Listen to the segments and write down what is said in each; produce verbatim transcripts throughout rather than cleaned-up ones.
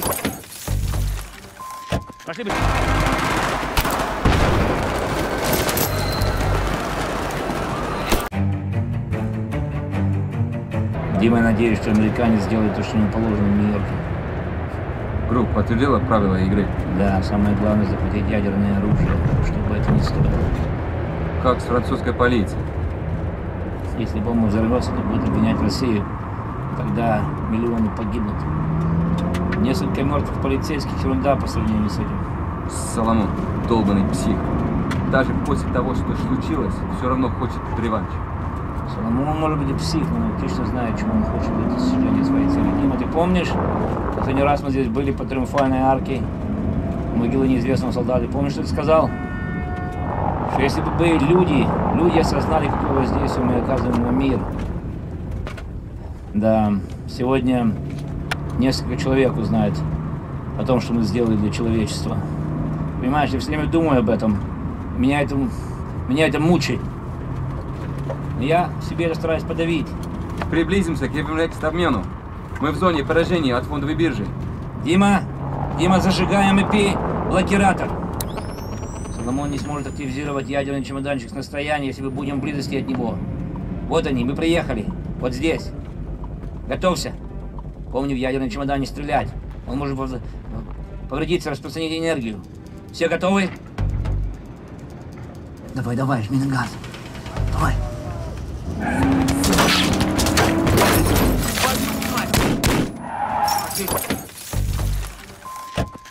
Пошли быстрее. Дима, я надеюсь, что американец сделает то, что ему положено в Нью-Йорке. Групп подтвердила правила игры? Да, самое главное — запретить ядерное оружие, чтобы это не стоило. Как с французской полицией? Если бомба взорвется, то будут обвинять Россию. Тогда миллионы погибнут. Несколько мертвых полицейских — ерунда по сравнению с этим. Соломон, долбанный псих. Даже после того, что случилось, все равно хочет реванш. Соломон может быть и псих, но он точно знает, чего он хочет для достижения своей цели. Дима, ты помнишь, в последний раз мы здесь были по Триумфальной арке, могилы неизвестного солдата? Помнишь, что ты сказал? Что если бы были люди, люди осознали, какое воздействие мы оказываем на мир. Да, сегодня несколько человек узнает о том, что мы сделали для человечества. Понимаешь, я все время думаю об этом. Меня это, меня это мучает. Но я себе это стараюсь подавить. Приблизимся к Euronext обмену. Мы в зоне поражения от фондовой биржи. Дима, Дима, зажигаем и пи-блокиратор. Соломон не сможет активизировать ядерный чемоданчик с настояния, если мы будем в близости от него. Вот они, мы приехали. Вот здесь. Готовься. Помни, в ядерный чемодан не стрелять. Он может повредиться, распространить энергию. Все готовы? Давай, давай, жми на газ. Давай.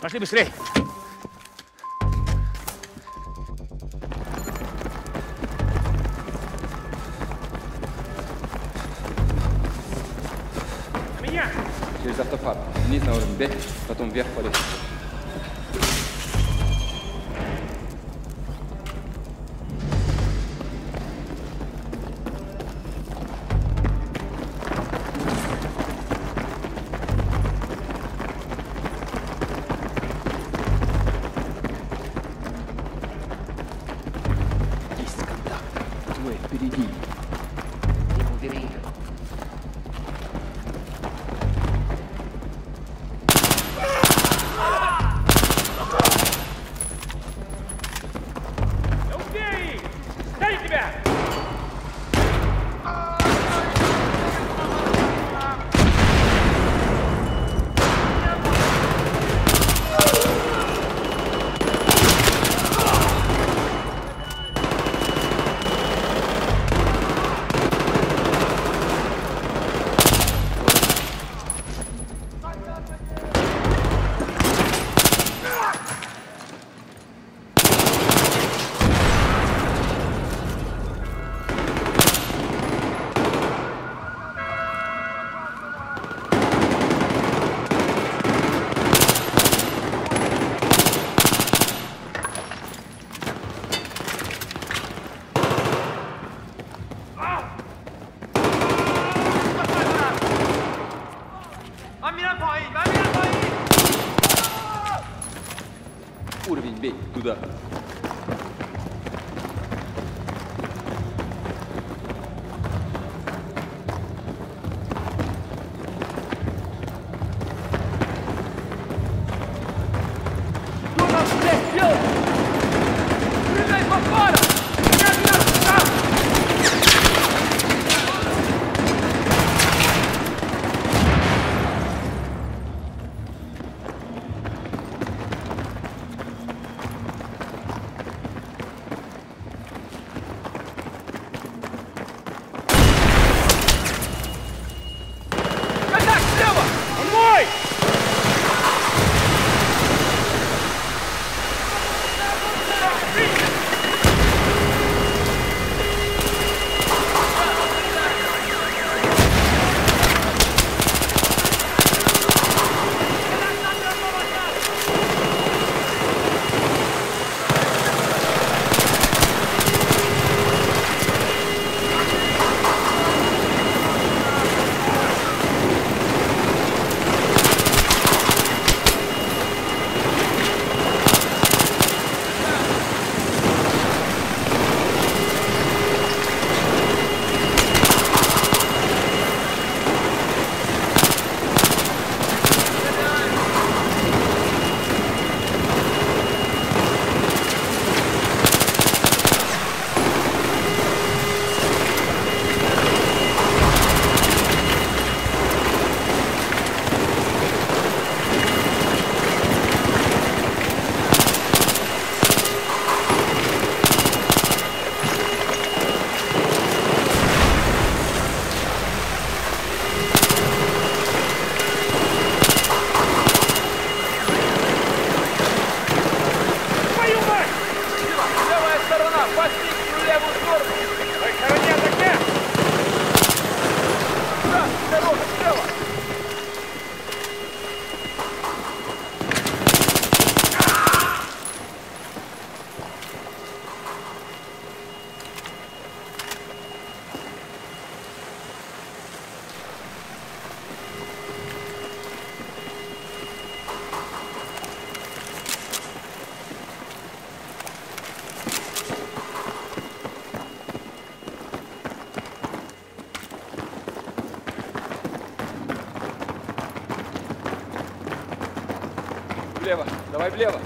Пошли, Пошли быстрее. Через автопарк. Вниз на уровень беги, потом вверх по лестнице. Есть контакт. Твой впереди. Не убери их. Уровень бей туда. влево, давай влево.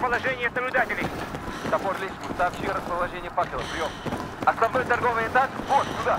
Положение наблюдателей. Топор личку, сообщи расположение факела. Прием. Основной торговый этаж, вот сюда.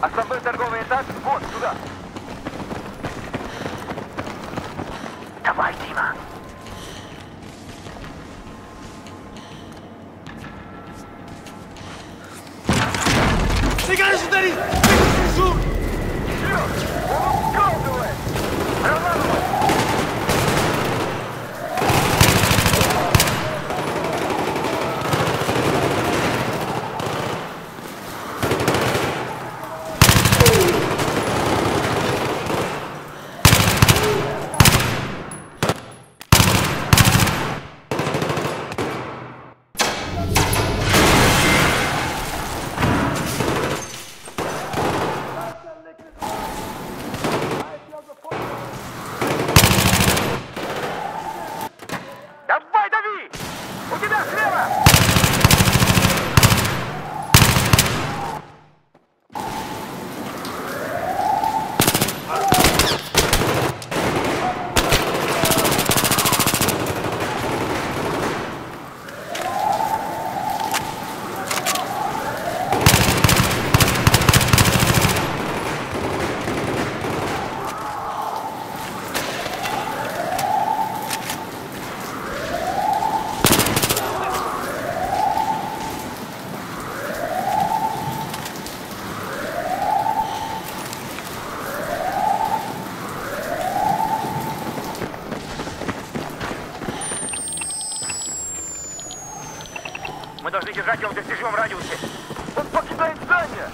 Основной торговый этаж вот сюда. Давай, Дима. Ты, конечно, даришь! Ты не держать его в достижимом радиусе. Он покидает здание!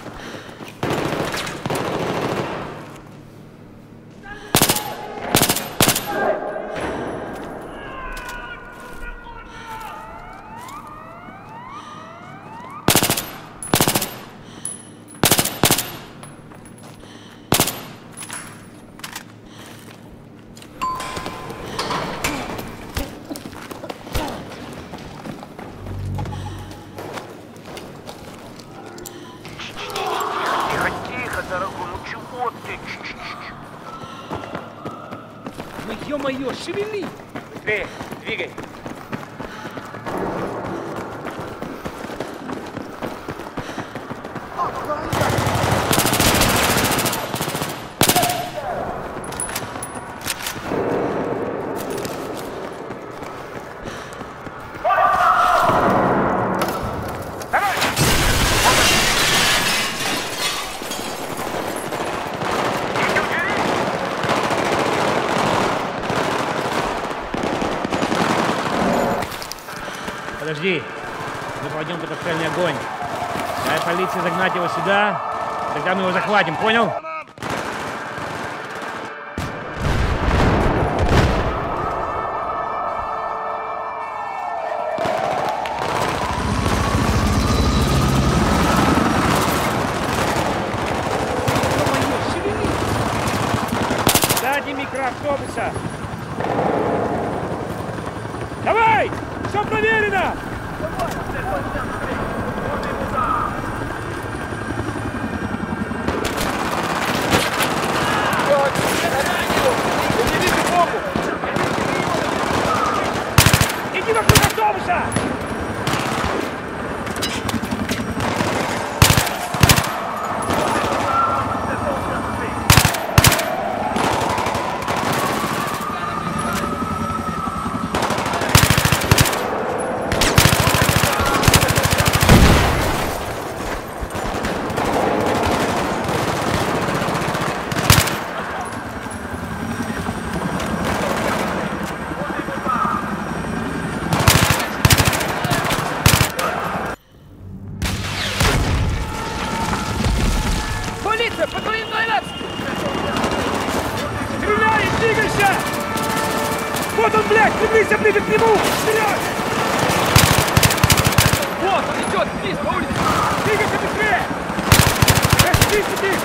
Ё-моё, шевели! Быстрее, двигай! Подожди, мы проводим подстрельный огонь. Дай полиции загнать его сюда, тогда мы его захватим, понял? Сзади микроавтобуса. Давай! Все проверено! Иди вокруг автобуса! Вот он, блядь, стремлись ближе к нему! Вперед! Вот он идет вниз по улице! Двигайся быстрее! Расчистите сидишь!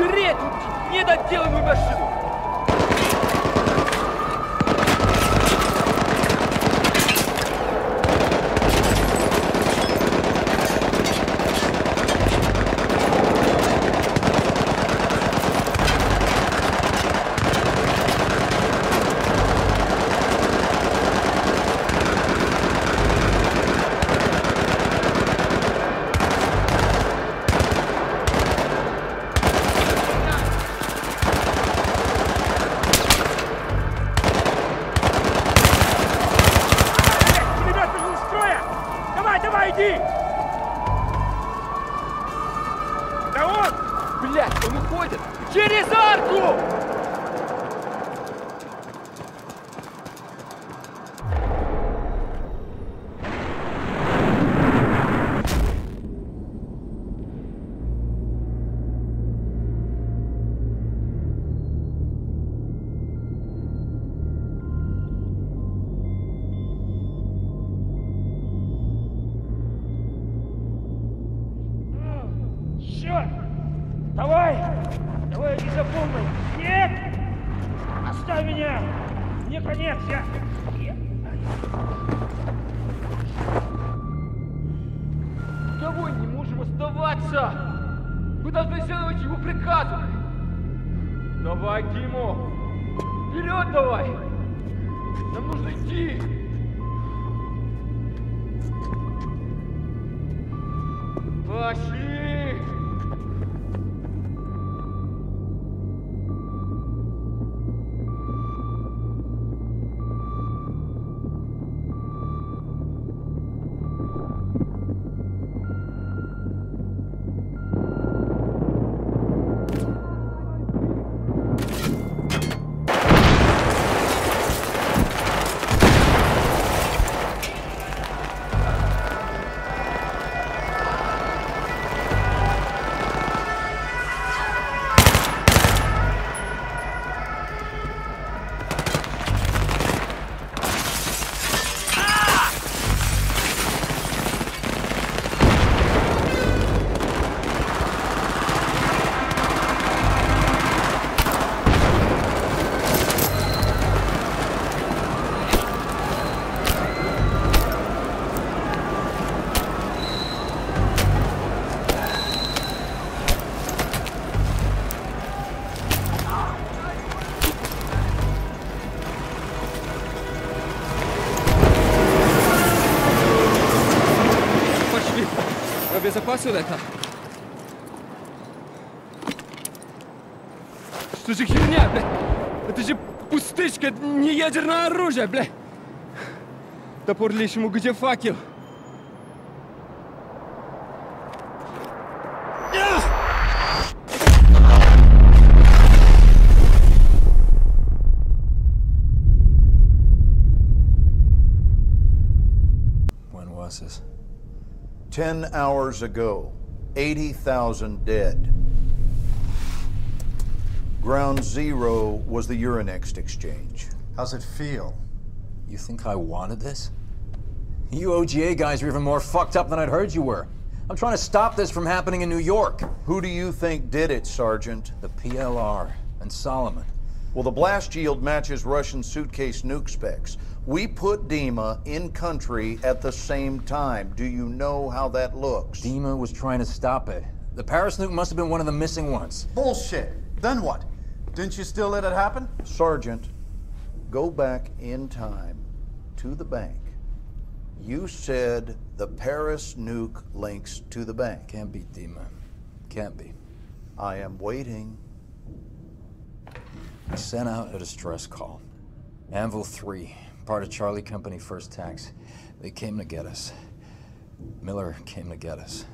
Уберите недоделанную машину! Безопасен это? Что же херня, бля? Это же пустышка, это не ядерное оружие, бля! Топор лишему, где факел? Ten hours ago, eighty thousand dead. Ground zero was the Euronext exchange. How's it feel? You think I wanted this? You O G A guys are even more fucked up than I'd heard you were. I'm trying to stop this from happening in New York. Who do you think did it, Sergeant? The P L R and Solomon. Well, the blast yield matches Russian suitcase nuke specs. We put Dima in country at the same time. Do you know how that looks? Dima was trying to stop it. The Paris nuke must have been one of the missing ones. Bullshit. Then what? Didn't you still let it happen? Sergeant, go back in time to the bank. You said the Paris nuke links to the bank. Can't be, Dima. Can't be. I am waiting. I sent out a distress call. Anvil three. Part of Charlie Company first tax. They came to get us. Miller came to get us.